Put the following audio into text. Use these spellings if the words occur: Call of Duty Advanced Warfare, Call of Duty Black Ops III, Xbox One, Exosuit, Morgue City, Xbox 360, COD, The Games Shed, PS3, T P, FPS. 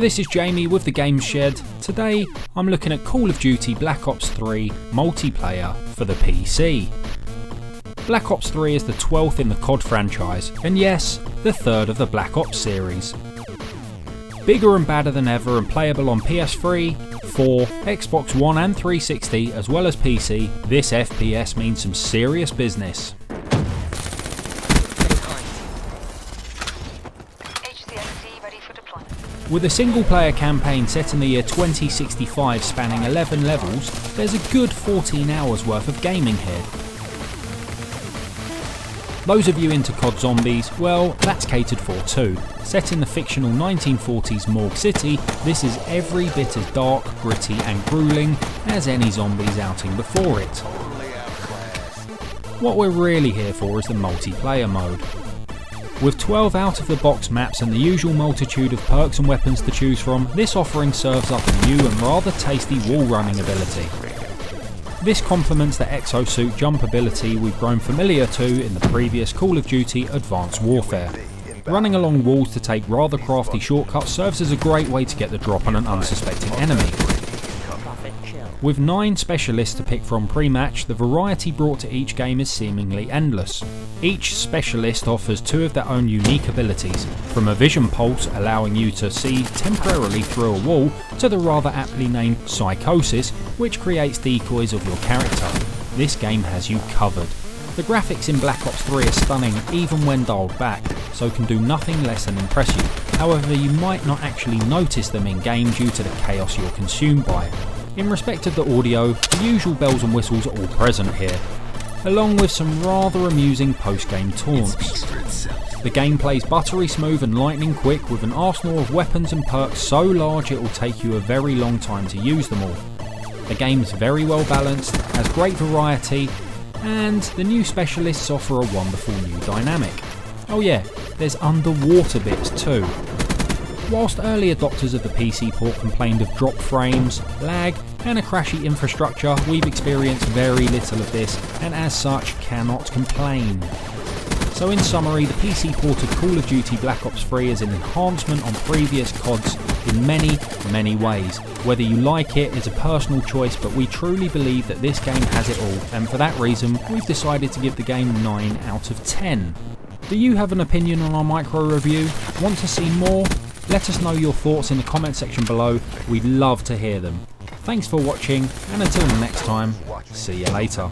this is Jamie with the Game Shed. Today I'm looking at Call of Duty Black Ops 3 multiplayer for the PC. Black Ops 3 is the 12th in the COD franchise, and yes, the third of the Black Ops series. Bigger and badder than ever and playable on PS3, 4, Xbox One and 360 as well as PC, this FPS means some serious business. With a single player campaign set in the year 2065 spanning 11 levels, there's a good 14 hours worth of gaming here. Those of you into COD Zombies, well, that's catered for too. Set in the fictional 1940s Morgue City, this is every bit as dark, gritty and grueling as any zombies outing before it. What we're really here for is the multiplayer mode. With 12 out-of-the-box maps and the usual multitude of perks and weapons to choose from, this offering serves up a new and rather tasty wall-running ability. This complements the Exosuit jump ability we've grown familiar to in the previous Call of Duty Advanced Warfare. Running along walls to take rather crafty shortcuts serves as a great way to get the drop on an unsuspecting enemy. With 9 specialists to pick from pre-match, the variety brought to each game is seemingly endless. Each specialist offers 2 of their own unique abilities, from a vision pulse allowing you to see temporarily through a wall, to the rather aptly named psychosis, which creates decoys of your character. This game has you covered. The graphics in Black Ops 3 are stunning even when dialed back, so can do nothing less than impress you. However, you might not actually notice them in game due to the chaos you're consumed by. In respect of the audio, the usual bells and whistles are all present here, along with some rather amusing post-game taunts. The game plays buttery smooth and lightning quick, with an arsenal of weapons and perks so large it will take you a very long time to use them all. The game's very well balanced, has great variety, and the new specialists offer a wonderful new dynamic. Oh yeah, there's underwater bits too. Whilst early adopters of the PC port complained of drop frames, lag and a crashy infrastructure, we've experienced very little of this and as such cannot complain. So in summary, the PC port of Call of Duty Black Ops 3 is an enhancement on previous CODs in many, many ways. Whether you like it is a personal choice, but we truly believe that this game has it all, and for that reason we've decided to give the game 9 out of 10. Do you have an opinion on our micro review? Want to see more? Let us know your thoughts in the comment section below, we'd love to hear them. Thanks for watching, and until next time, see you later.